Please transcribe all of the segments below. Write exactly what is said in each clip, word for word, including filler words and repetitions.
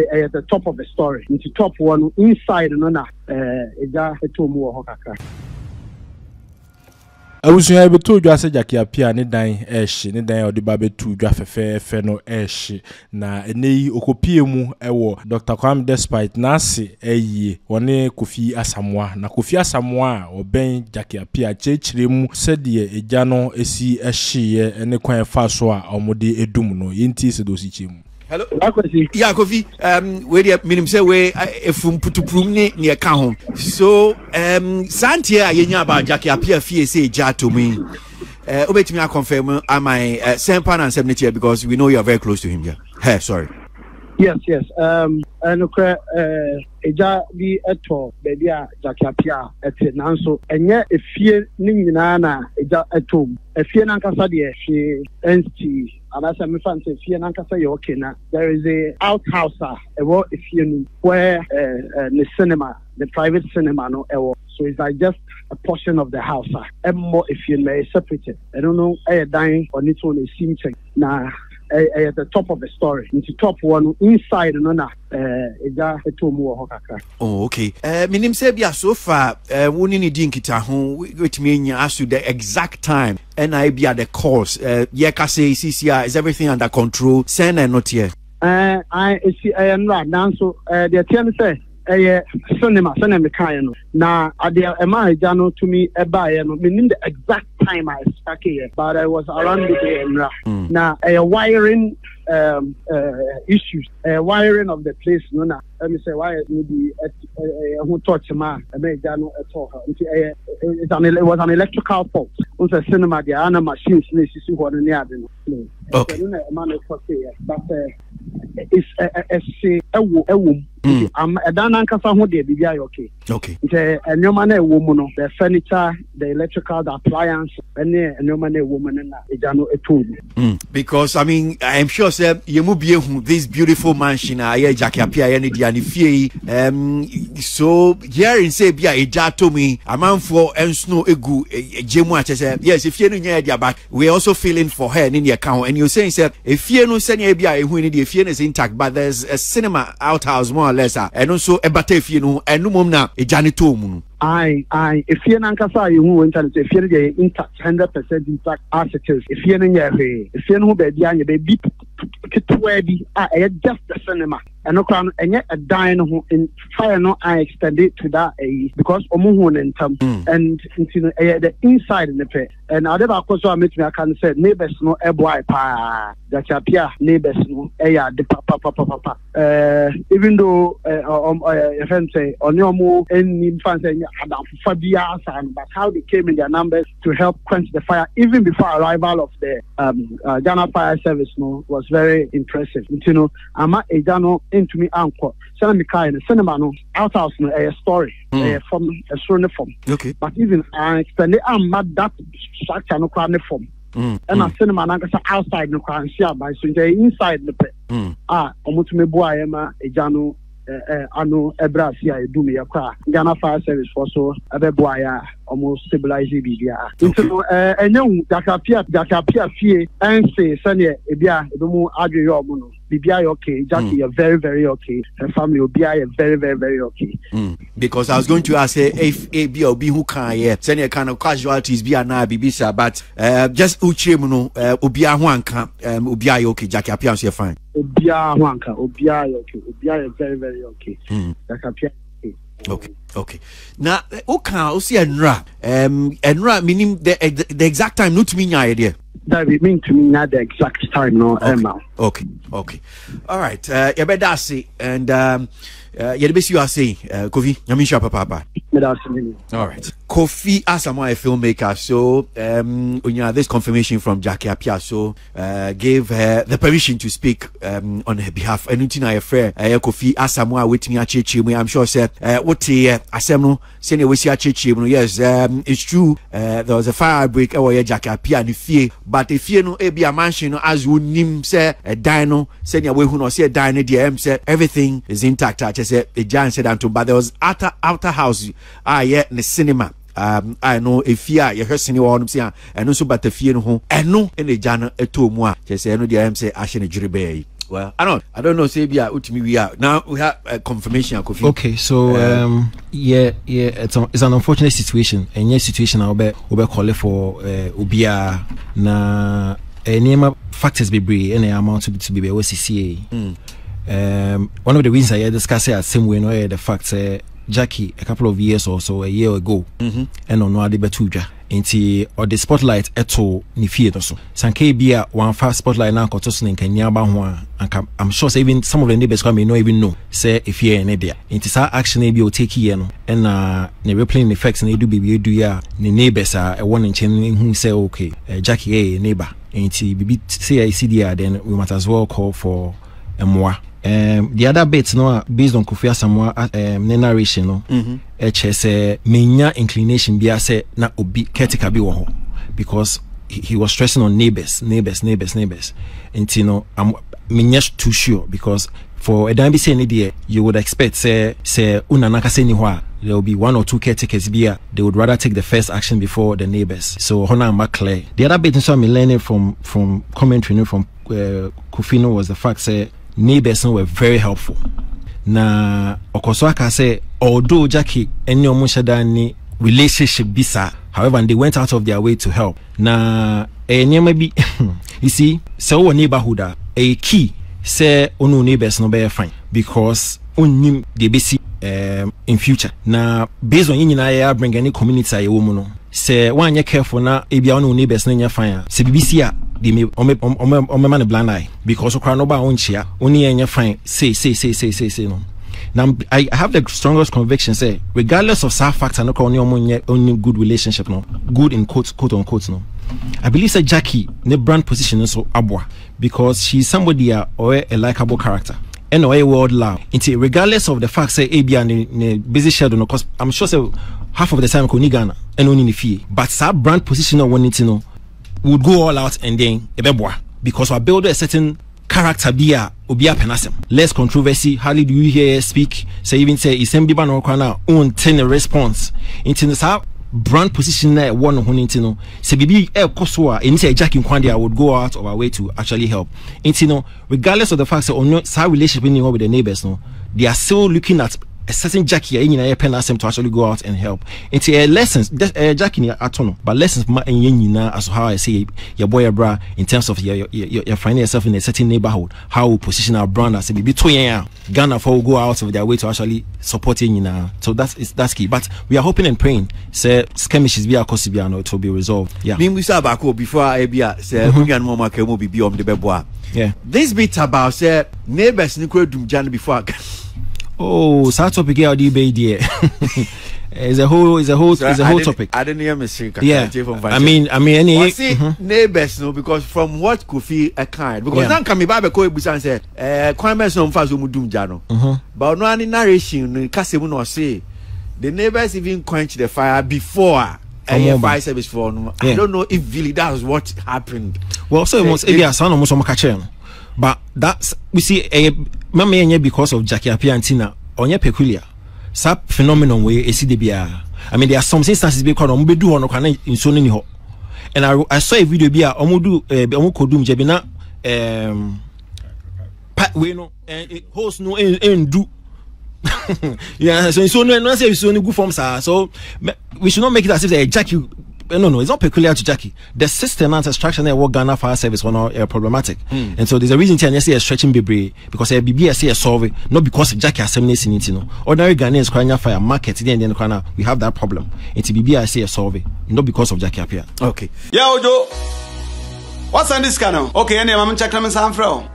uh, the top of the story. It's the top one inside no na eja eto mu wo kakra. Awusu ya beto dwa se jakia pia ne dan ehye ne dan odiba beto dwa fefe fe no ehye na eneyi okopie mu ewo Doctor Kwame Despite nase eyie woni Kofi Asamoah na Kofi Asamoah oben jakia pia chechire mu sede eja no esi ehye ene kwan fa so a omode edum no yinti se dosi chemu. Hello. Yeah, Kofi. Um, where the minimum say we from to prune near Kahom. So um, Santia yenya ba Jackie appear fear say ja to me. Uh, obey to me. I confirm. Am I same pan and same nature because we know you are very close to him. Yeah. Hey, sorry. Yes, yes. Um, and okay. Eja bi eto baby a Jackie appear at nanso enye efie ni nyina na eja etom efie na nkasa de ehwe enti. And as I'm fancy, there is a outhouse where uh, uh, the cinema, the private cinema, no, so it's like just a portion of the house. And more if you may separate it. I don't know. I dying on its own. It seems nah. At the top of the story, it's the top one inside no na eja eto mu ho kakra. Oh, okay. Uh, my name say bia so far woni ni di nkita ho with me nya asu the exact time and I be at the course. Uh, yeah, ka say C C R is everything under control. Send and not here. Uh, I see I am not now so uh, the attorney say eh cinema cinema kan no na ade emaja no to me e ba no me nim the exact time I stuck here but I was around the camera mm. na a uh, wiring um uh, issues a uh, wiring of the place no na let me say why maybe a who touch ma emaja no at all it was an electrical fault on the cinema the ana machines no sisi ho no ni ade no okay man but uh, it's a a a a Mm. Um, okay. Okay. The uh, no man a woman, no. The furniture, the electrical, the appliance, and the no man a woman and a tool. Because I mean, I'm sure, sir, you move be this beautiful mansion. I Jackie Apia any Dianifie. Um, so here in Sabia, a jatomi, a man for and snow a goo, a jemu. Yes, if you know your idea, but we're also feeling for her in the account. And you're saying, sir, if you know, send your idea, if you is intact, but there's a cinema outhouse more. Lesser and also a batefino and numumna a janitomun. I I if you're an ankasa you won't if you're intact hundred percent intact articles, if you're in if you're no baby and your baby I just the cinema. And no crown and yet a dino in fire no I extended to that a because Omuhun and Tam and the inside in the pay. And other course I met me I can say neighbors no a boy pa that appear neighbors no a the papa papa papa. Uh even though uh um uh say on your move and infancy about Fabia and but how they came in their numbers to help quench the fire even before arrival of the um uh Ghana Fire Service no was very impressive. You know, Ama Ejano into me uncle. Send me kind of cinema no outhouse no a story mm. a form a story form. Okay. But even I extended I'm mad that structure no crane form. Mm. And mm. a cinema and I outside no crane share by so inside the mm. ah omutume boy Emma Ejano ano ebrasia edu me yakwa Ghana Fire Service for so abeboya almost stabilize bibia into eh enyewu dakapia dakapia fie ense sene ebia ebimu adwe yo mu no bibia okay Jackie you're very very okay her family obia you're very very very okay mm. because I was going to ask if abi obi who can here sene kind of casualties bia na bibisa but uh, just uchemu no obia ho anka obia you're okay Jackie appear you're fine obia ho anka obia you're okay obia you're very very okay dakapia mm. okay okay now okay see enra um enra meaning the the exact time not me idea that we mean to me not the exact time no Emma okay okay all right uh you better see and um uh you best you are saying uh Kofi Nyamisha papa all right Kofi Asamoah a filmmaker so um when you have this confirmation from Jackie Appiah so uh gave her the permission to speak um on her behalf and I afraid Kofi Asamoah with me at I'm sure said uh what here Asemno senior we see yes um it's true uh there was a fire outbreak away Jackie Appiah and fear but if you know be a mansion as we nim say a dino senior we who no say dino D M said everything is intact I just said the giant said unto but there was outer outer house ah yeah in the cinema um I know if you are your senior on and also but the fear no and no in the jana a two more just say no D M say I shouldn't jury bay Well, I don't, I don't know. Say we are now. We have a confirmation. Okay, so um, yeah, yeah, it's, a, it's an unfortunate situation. And yes, situation I'll be, I'll call for Ubia na name factors be brave and amount to be to be O C C A. Um, one of the reasons I discussed it same way, no, the fact uh, Jackie a couple of years or so a year ago, mm-hmm. and on Wadi Betuja. Inti or the spotlight eto ni fear also. Sanke bia one fast spotlight now kotosu ni Kenya bahwa. I'm sure say even some of the neighbors may not even know. Say if you're in India, inti sa action ebi o take here no. And uh, ne replaying effects ne do bibi do ya ne neighbors are a one in chain who say okay. Uh, Jackie a neighbor. Inti bibi say I see there then we might as well call for a moi. Um, the other bits, no, based on Kofi Asamoah um, narration, no, H S A menya inclination be say na obi ketika bi wo, because he, he was stressing on neighbors, neighbors, neighbors, neighbors, and you know, I'm menya too sure because for a damn say any you would expect say say unanaka say niwa there will be one or two caretakers beer. They would rather take the first action before the neighbors. So Hona and Maclay. The other bit, so I'm learning from from commentary, you know, from uh, Kofino was the fact say. Neighbors were very helpful. Na Okoswaka say, although Jackie and your Mushadani relationship bisa, however, they went out of their way to help. Na eh maybe you see, so neighborhood a key say onu neighbors no be fine because unim they be see um in future. Na based on yin na bring any community woman. Say one year careful na ebia onu neighbors na fine. Se B B C a they may on blind eye because of Kranoba own chair, only any fine. Say, say, say, say, say, say, no. Now, I have the strongest conviction say, regardless of sad facts, and no only good relationship, no good in quotes, quote unquote, no. I believe that Jackie, the brand position so abwa because she's somebody uh, or a likable character. And away world loud. Regardless of the fact say A B and busy schedule, no, because I'm sure say half of the time Konigana and only the fee. But sub brand position no one to know. Would go all out and then ebeboa because we build a certain character beer obia penasem less controversy. Hardly do you hear speak say even say assembly ban or kana own ten response into the brand position that one on intino say bibi e kosoa inti Jackie Nkwande would go out of our way to actually help intino regardless of the fact that on your side relationship with the neighbors no they are still looking at a certain Jackie in a pen asked him to actually go out and help. It's a lessons Jackie atono, but lessons ma yinina as how I say your boy bra in terms of your your your finding yourself in a certain neighborhood, how we position our brand as a between Ghana for go out of their way to actually support yinina. So that's is that's key. But we are hoping and praying say skirmishes be across biano it will be resolved. Yeah. Being we saw before I be say we and mama can be on the beboa. Yeah. This bit about say neighbors Nicole Dumjan before oh, sad topic here. It's a whole, it's a whole, so it's a whole I topic. I didn't hear mistake. Yeah, I mean, I mean, any see mm -hmm. neighbors no because from what Kofi a kind because now coming back because Busan said, "Eh, Kwame is not fast umudum jano." But no any narration in Kasemu no say the neighbors even quench the fire before. A fire service for no. I don't know if really that was what happened. Well, so it must be a son almost on Makachem. But that's we see a mama because of Jackie Apiantina on your peculiar sub phenomenon way a C D B R. I mean, there are some instances because on be do on in Sony. And I, I saw a video be a Omudu, a Omukodum Jabina, um, Pat Weno, and host no and do. Yeah, so it's only not say only good forms are so we should not make it as if they Jackie. No, no, it's not peculiar to Jackie. The system and structure that work Ghana Fire Service were not uh, problematic, mm. and so there's a reason to say a stretching baby because a B B S say a survey, not because Jackie has seminating it. You know, ordinary Ghanaians crying fire market then then Ghana we have that problem. It's B B S say a survey, not because of Jackie appear. Okay. Yeah, Ojo. What's on this channel? Okay, any I'm checking my sample.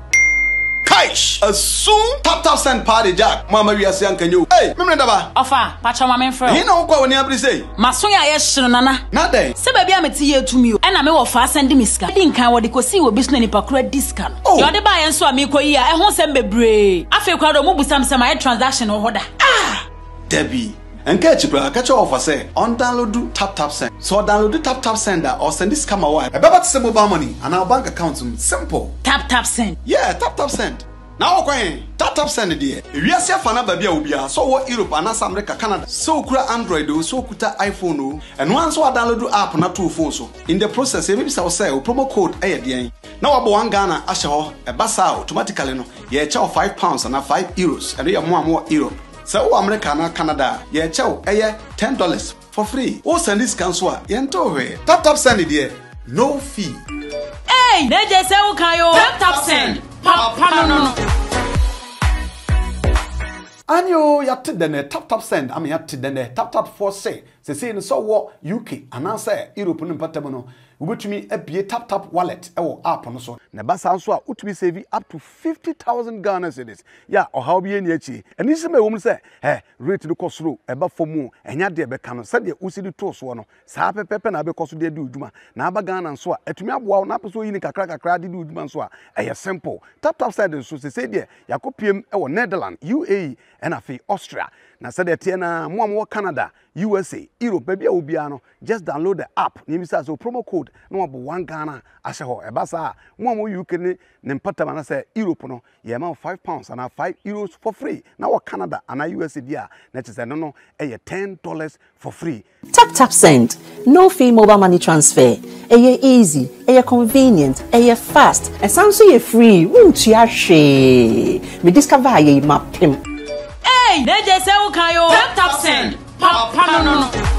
Kaish, a soon tap tap send party Jack. Mama, we are saying can you? Hey, remember that? Offer, patch on my main friend. You know what we are say? Masunya yes, Nana. Nothing. Say baby, I'm a to me. And I'm offer sending miscan. Didn't can what they could see will be snowing hypocrite discount. Oh, you're the buy and so I'm equal here. I won't send me brave. I feel crowd of move some semi transaction or order. Ah, Debbie. And catch you, bro. Catch your offer, say. On download do tap tap send. So download the tap tap sender or send this camera wire. About to send mobile money and our bank account. Simple. Tap tap send. Yeah, tap tap send. Now okay, that up send there. We are seeing fana baby ubia. So what Europe and North America, Canada. So ukura Android o, so ukuta iPhone o, and once so download the app na two phones so. In the process, maybe say o promo code aye there. Now we one Ghana asha ho, e basa automatically no. Ye echa five pounds and five euros. And we are more and more Europe. So America and Canada, ye echa aye ten dollars for free. O send this cancel. Ye ento we. Tap tap send there. No fee. Hey, they just say ukayo. Tap tap send. Pop, pop, no, no. And you have to then tap tap send. I mean, you have to then tap tap for say. They say in so what U K and answer Europe no patamano. We to me a be tap tap wallet. Oh, app on so. Nebasa answer would be saving up to fifty thousand Ghana cedis. Yeah, or how be any chi. And this is my woman say, hey, rate the cost through about for moon and ya dear becano said the Usidi toast one. Sape pepper and I because they do duma. Naba Ghana and so at me up wow napas so in a crack a crowd do man so. A simple tap tap side so they say dear Yakopium or Netherlands, U A E and a fee Austria. Now said the Tiana more Canada, U S A, Europe, baby Obiano, just download the app. Name is as a promo code, no one Ghana, Ashaho, Ebasa, one more U K, Nempatamana say Europe, no, ye amount five pounds and five euros for free. Now Canada and a U S A, dear, that is a no, no, a ten dollars for free. Tap tap send, no fee mobile money transfer, a easy, a convenient, a fast, and sounds so free. Won't you ashe? We discover ye map him. They just say, okay, tap tap send. Pop, pop, no, no, no.